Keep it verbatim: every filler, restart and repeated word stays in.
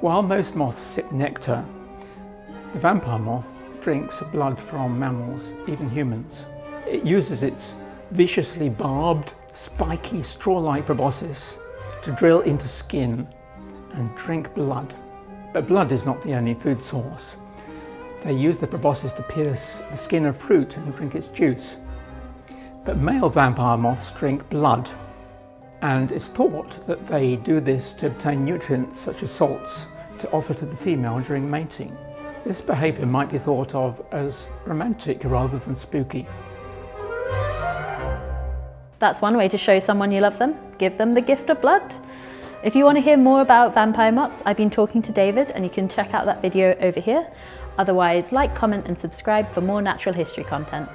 While most moths sip nectar, the vampire moth drinks blood from mammals, even humans. It uses its viciously barbed, spiky, straw-like proboscis to drill into skin and drink blood. But blood is not the only food source. They use the proboscis to pierce the skin of fruit and drink its juice. But male vampire moths drink blood, and it's thought that they do this to obtain nutrients such as salts to offer to the female during mating. This behaviour might be thought of as romantic rather than spooky. That's one way to show someone you love them. Give them the gift of blood. If you want to hear more about vampire moths, I've been talking to David, and you can check out that video over here. Otherwise, like, comment and subscribe for more natural history content.